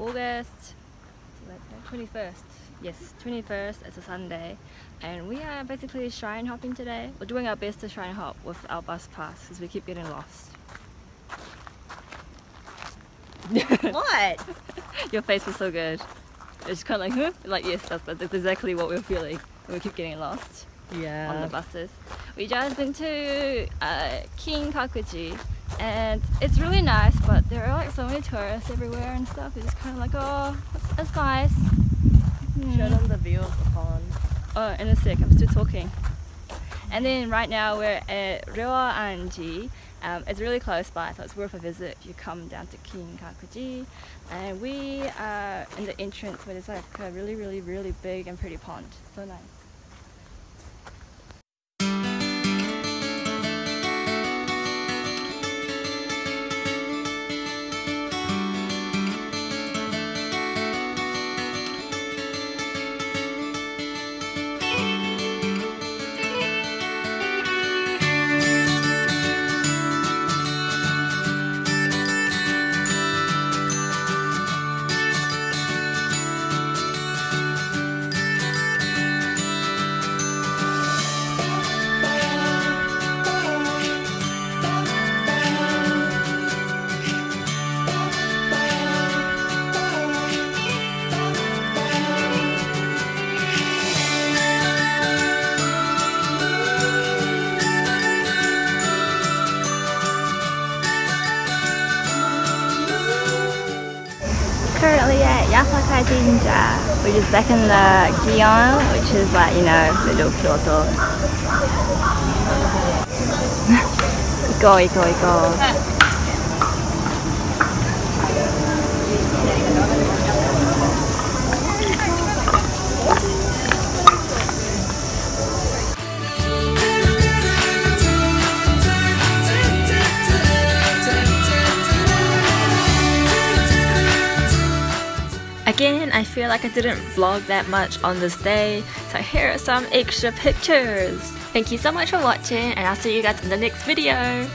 August 21st. Yes, 21st, it's a Sunday, and we are basically shrine hopping today. We're doing our best to shrine hop with our bus pass because we keep getting lost. What? Your face was so good. It's kind of like, huh? Like, yes, that's exactly what we're feeling. We keep getting lost. Yeah. On the buses. We just went to Kinkakuji, and it's really nice, but there are like so many tourists everywhere and stuff. It's kind of like, oh, it's nice. Show them the view of the pond. Oh, in a sec, I'm still talking. And then right now we're at Ryoanji. It's really close by, so it's worth a visit if you come down to Kinkakuji. And we are in the entrance where there's like a really, really, really big and pretty pond. So nice. Currently at Yasaka Jinja, which is back in the Gion, which is like, you know, the little Kyoto. Go. Again, I feel like I didn't vlog that much on this day, so here are some extra pictures. Thank you so much for watching, and I'll see you guys in the next video.